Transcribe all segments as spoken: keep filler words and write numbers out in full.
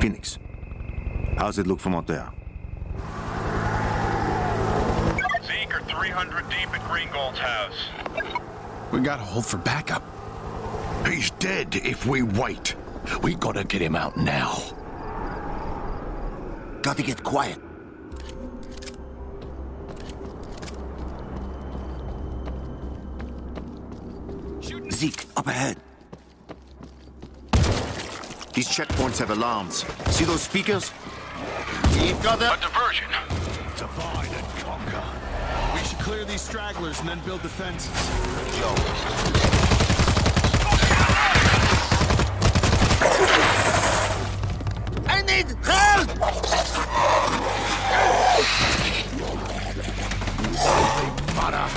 Phoenix, how's it look from out there? Zeke are three hundred deep at Greengold's house. We gotta hold for backup. He's dead if we wait. We gotta get him out now. Gotta get quiet. Zeke, up ahead. These checkpoints have alarms. See those speakers? You've got them. A diversion. Divide and conquer. We should clear these stragglers and then build defenses. Yo. I need help! Holy butter.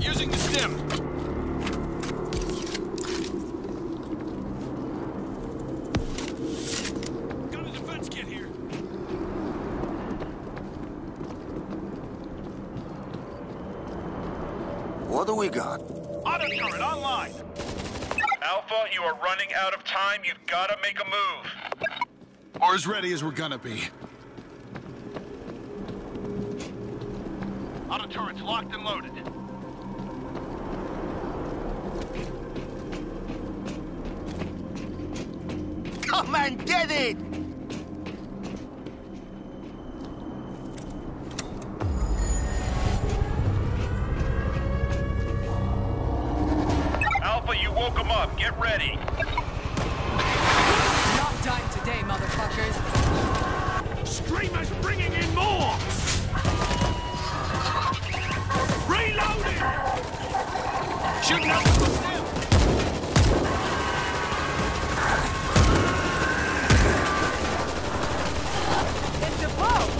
Using the stim. Got a defense kit here. What do we got? Auto turret online. Alpha, you are running out of time. You've got to make a move. Or as ready as we're gonna be. Auto turrets locked and loaded. Come and get it! Alpha, you woke him up. Get ready. Not dying today, motherfuckers. Screamers bringing in more! Reloading! Shooting up the stem! It's a boat!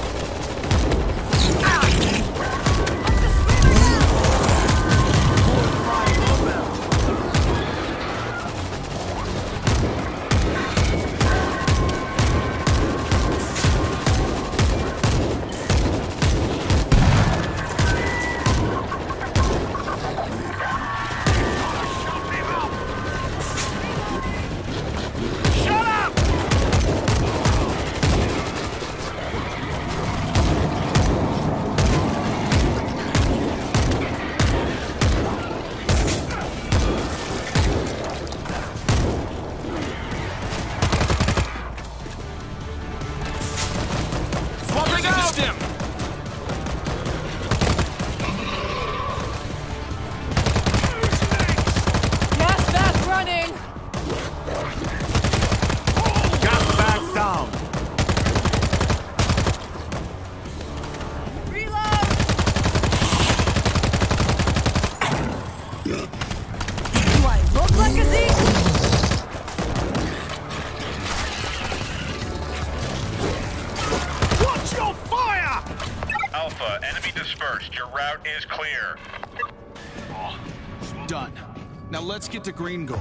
Let's get to Greengold.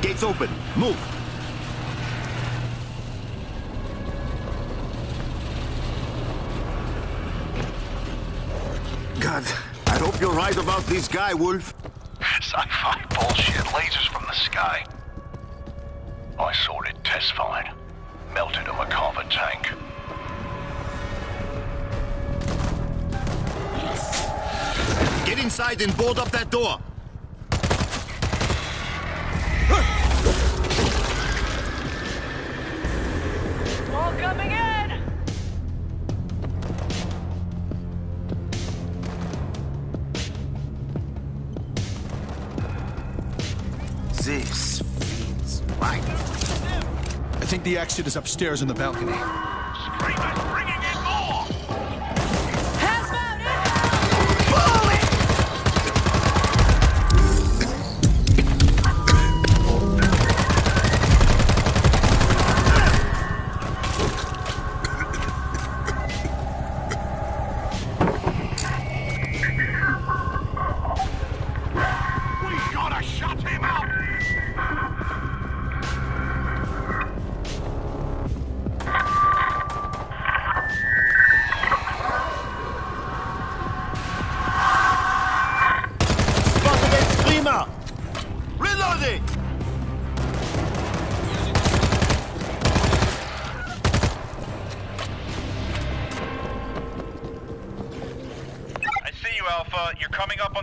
Gates open. Move. I hope you're right about this guy, Wolf. Sci-fi bullshit. Lasers from the sky. I saw it test fired. Melted a Macava tank. Get inside and board up that door. All coming in! This means right. I think the exit is upstairs in the balcony. Screamers bringing in more! Hazmat inbound! Bullet!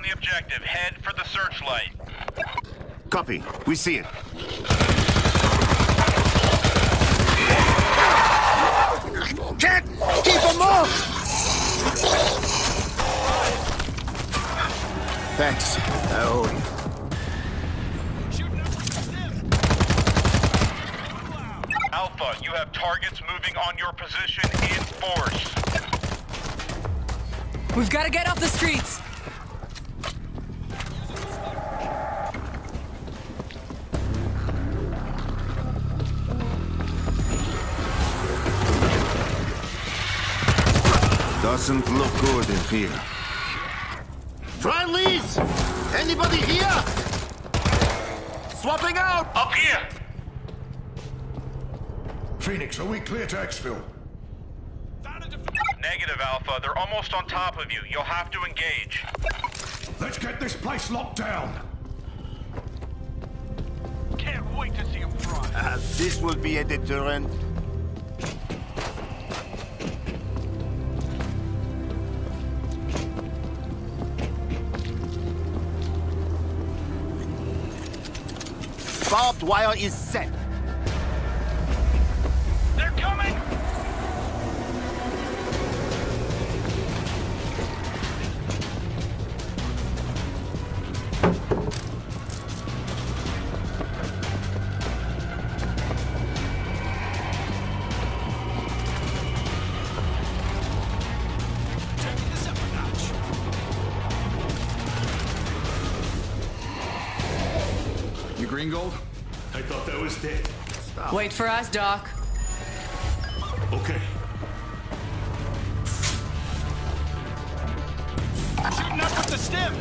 the objective. Head for the searchlight. Copy. We see it. Cat! Keep him off! Thanks. I owe you. Alpha, you have targets moving on your position in force. We've got to get off the streets. Doesn't look good in here. Friendlies! Anybody here? Swapping out! Up here! Phoenix, are we clear to exfil? Negative, Alpha. They're almost on top of you. You'll have to engage. Let's get this place locked down. Can't wait to see them fry. Uh, this will be a deterrent. Barbed wire is set. They're coming! You Greengold? I thought that was dead. Stop. Wait for us, Doc. Okay. Shooting up with the stim!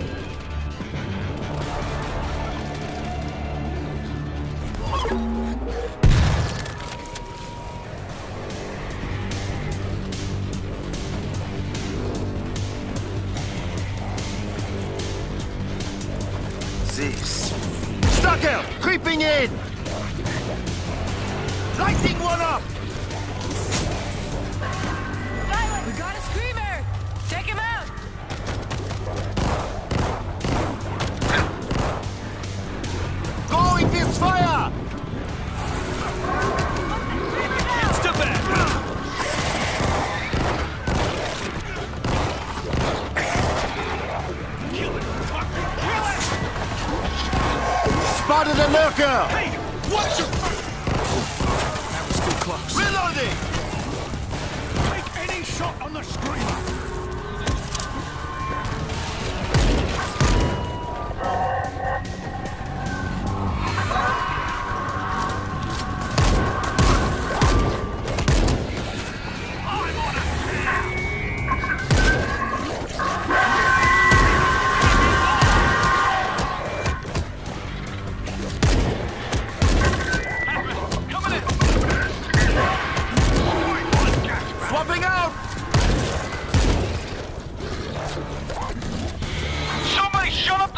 This. Stalker! Creeping in! Lighting one up! Spotted a lurker! Hey! Watch your... That was too close. Reloading! Take any shot on the screen! Shot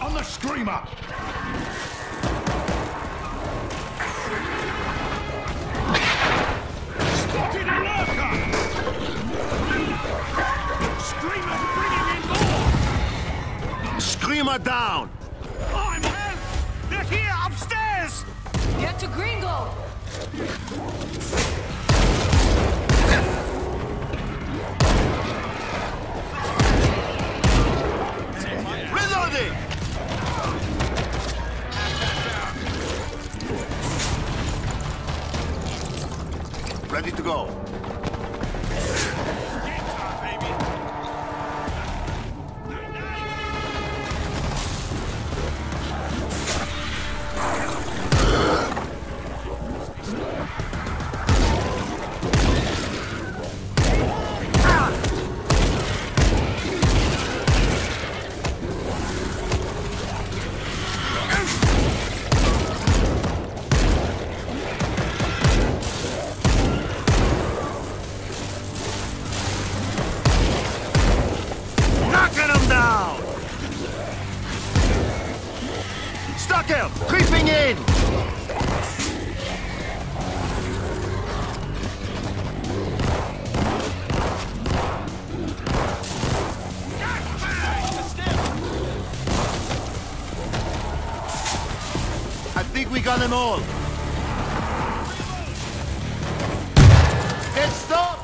on the screamer! Spotted a lurker! Screamer's bringing in more! Screamer down! I'm help! They're here upstairs! Get to Greengold! Reloading! Ready to go. Get up, baby. No, no. Knockout! Creeping in! I think we got them all. Head stop!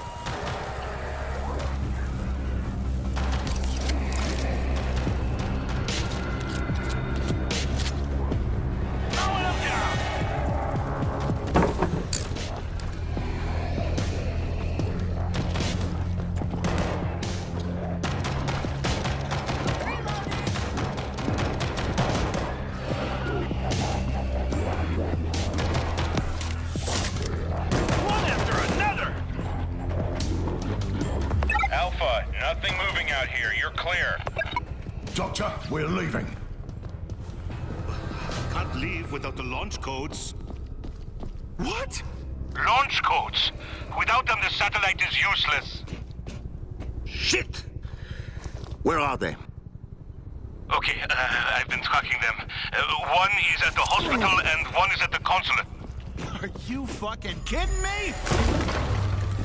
Nothing moving out here. You're clear. Doctor, we're leaving. Can't leave without the launch codes. What? Launch codes? Without them, the satellite is useless. Shit! Where are they? Okay, uh, I've been tracking them. Uh, one is at the hospital and one is at the consulate. Are you fucking kidding me?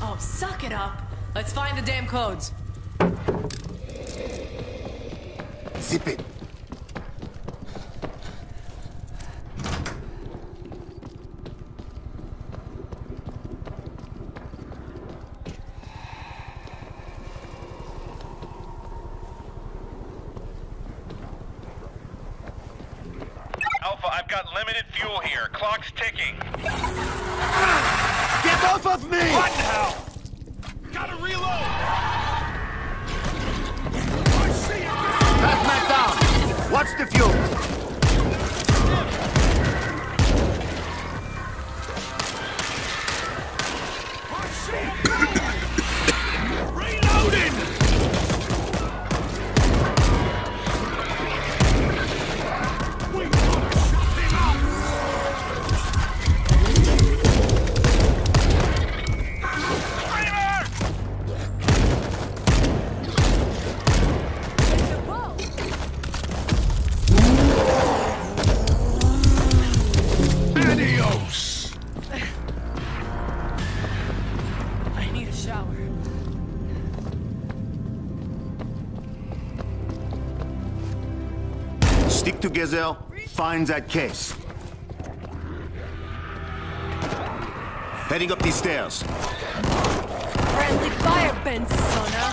Oh, suck it up. Let's find the damn codes. Zip it. Alpha, I've got limited fuel here. Clock's ticking. Get off of me! What the hell? Gotta reload! That's man down! Watch the fuel! Reloading! We gotta shut them up! Kramer! I need a shower. Stick together, find that case. Heading up these stairs. Friendly fire, Benzona.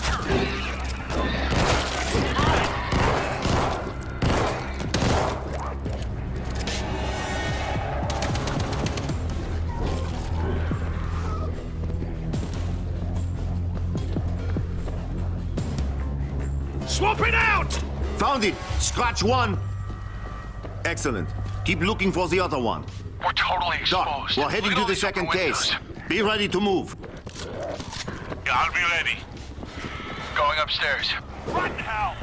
Swap it out! Found it! Scratch one! Excellent. Keep looking for the other one. We're totally exposed. Doc, we're heading to the second case. Be ready to move. Yeah, I'll be ready. Going upstairs. Run now!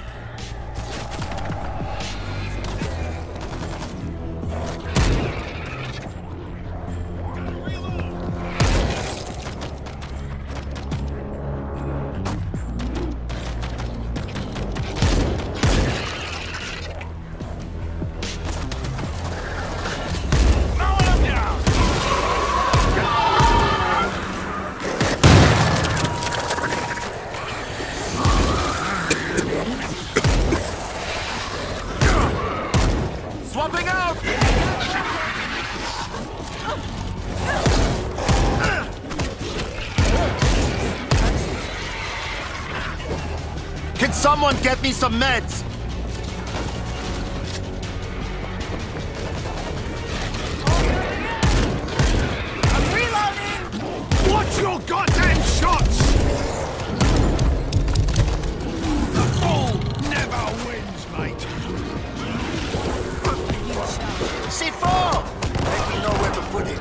Swapping out! Can someone get me some meds? I'm reloading! Watch your goddamn shots! The ball never wins, mate! C four! Let me know where to put it.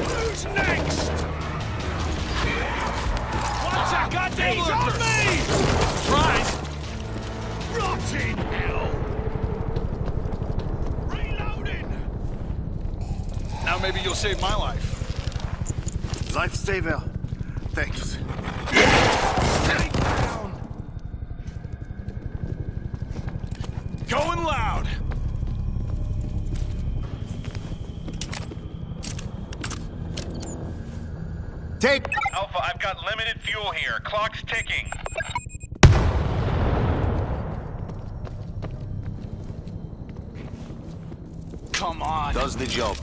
Who's next? Watch out, goddamn! He's on me! Right! Rotten hell! Reloading! Now maybe you'll save my life. Lifesaver. Thanks. Take down! Going loud. Take Alpha, I've got limited fuel here. Clock's ticking. Come on. Does the job.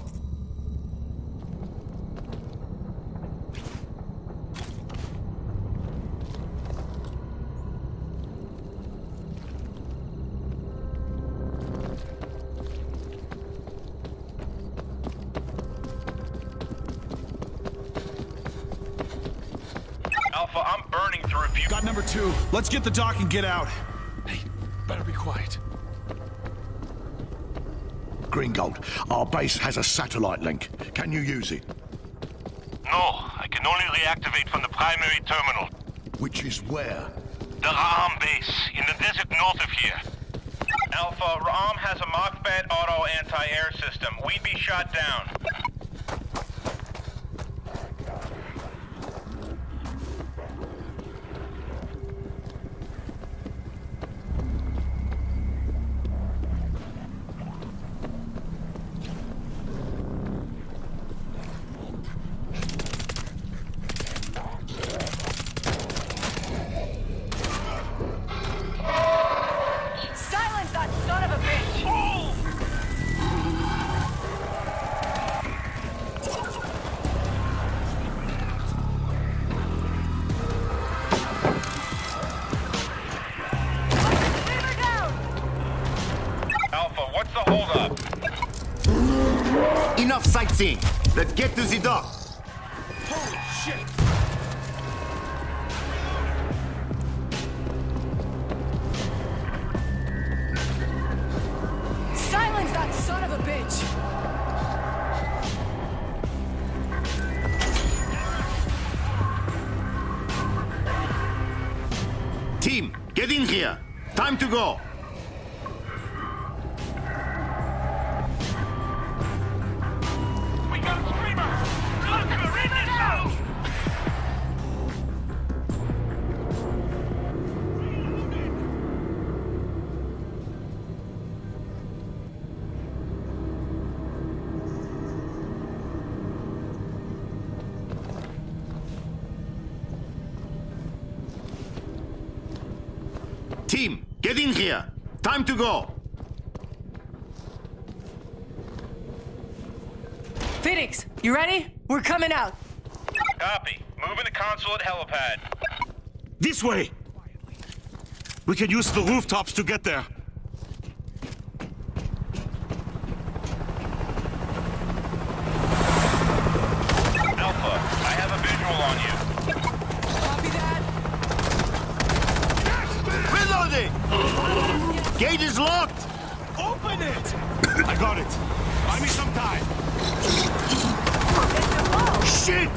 Got number two. Let's get the dock and get out. Hey, better be quiet. Greengold, our base has a satellite link. Can you use it? No, I can only reactivate from the primary terminal. Which is where? The Ram base, in the desert north of here. Alpha, Ram has a Mach-Fed auto anti-air system. We'd be shot down. Enough sightseeing. Let's get to the dock. Holy shit! Silence that son of a bitch! Team, get in here. Time to go. Team, get in here. Time to go. Phoenix, you ready? We're coming out. Copy. Moving to consulate helipad. This way. We can use the rooftops to get there. Alpha, I have a visual on you. Copy that. Reloading. Gate is locked. Open it. I got it. Buy me some time. Shit!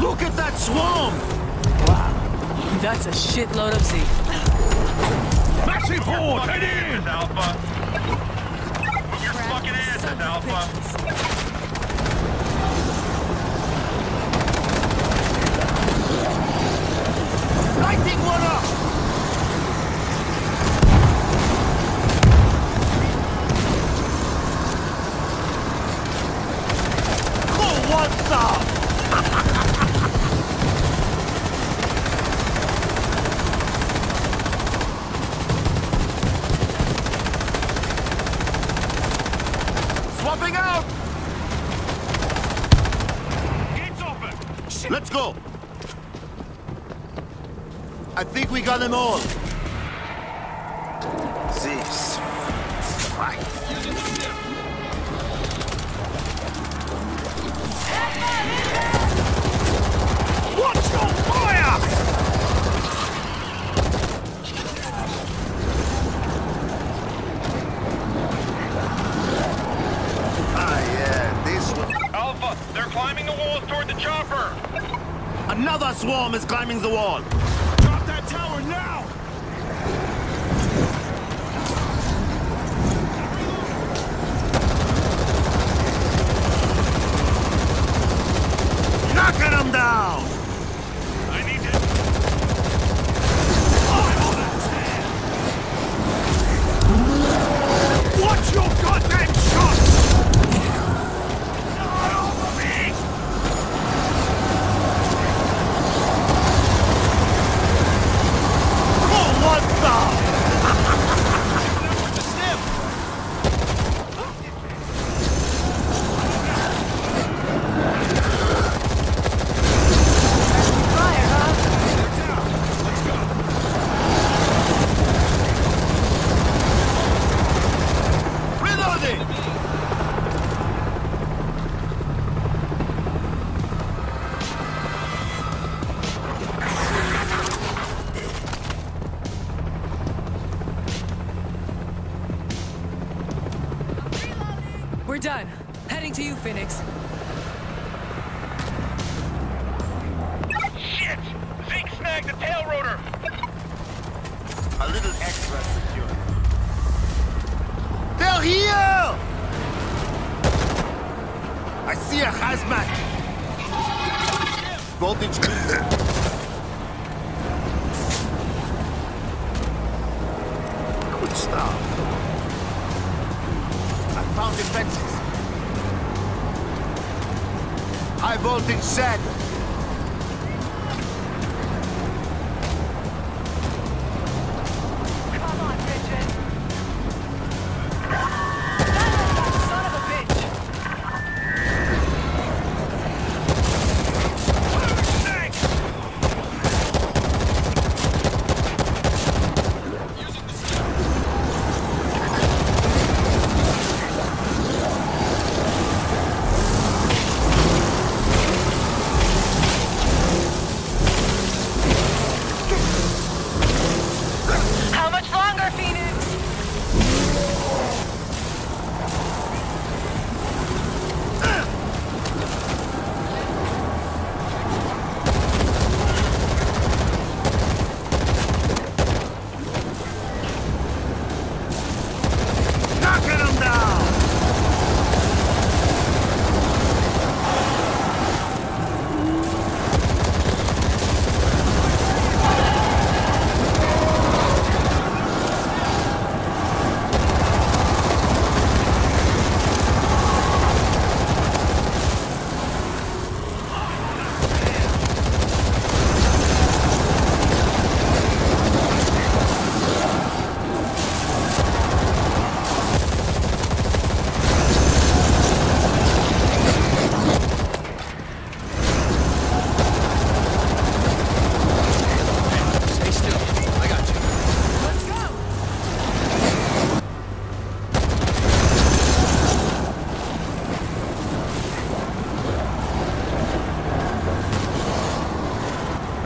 Look at that swarm! Wow, that's a shitload of Zeke. Massive horde, head in! Alpha. Move your Ram, fucking asses, Alpha. Lighting one up! Swapping out! Gates open! Shit. Let's go! I think we got them all. This. Another swarm is climbing the wall. Drop that tower now! Knocking them down! I need it. Oh, I done. Heading to you, Phoenix. Shit! Zeke snagged the tail rotor! A little extra secure. They're here! I see a hazmat! Voltage boost. Good stuff. Found defenses. High voltage set. Come on, bitches. That son of a bitch. Using the skill.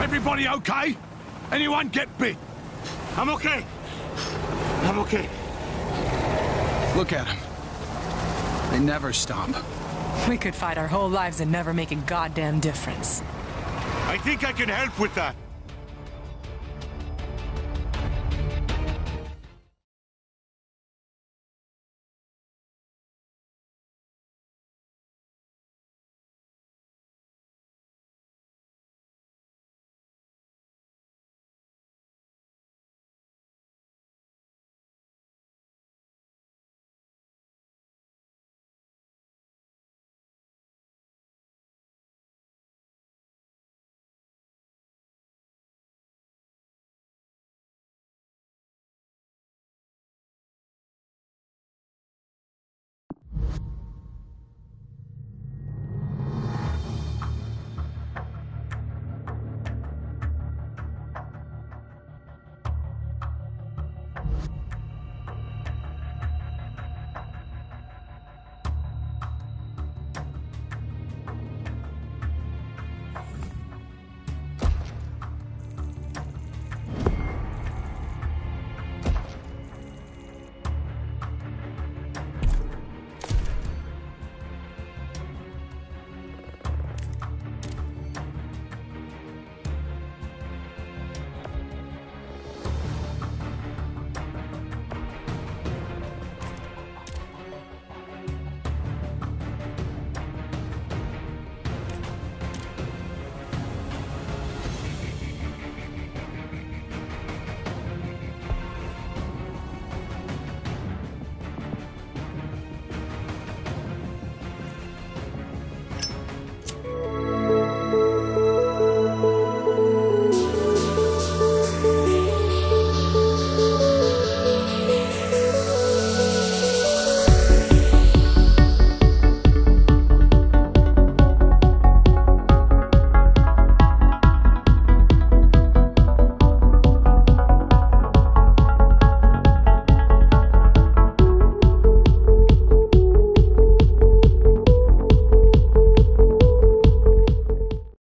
Everybody okay? Anyone get bit? I'm okay. I'm okay. Look at them. They never stop. We could fight our whole lives and never make a goddamn difference. I think I can help with that.